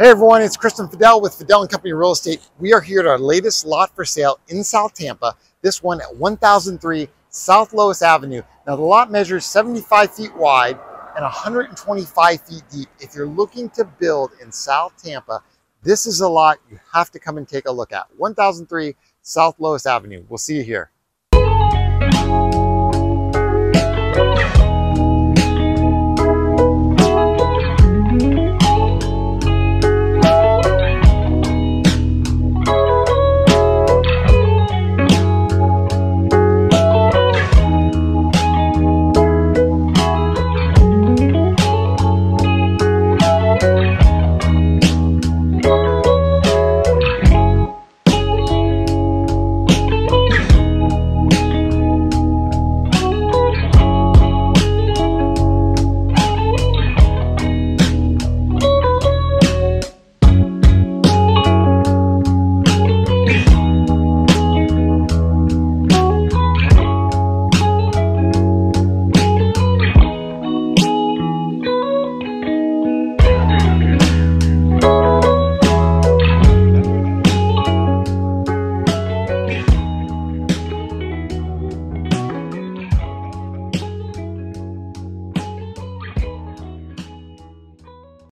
Hey everyone, it's Chris and Fidel with Fidel & Company Real Estate. We are here at our latest lot for sale in South Tampa, this one at 1003 South Lois Avenue. Now the lot measures 75 feet wide and 125 feet deep. If you're looking to build in South Tampa, this is a lot you have to come and take a look at. 1003 South Lois Avenue. We'll see you here.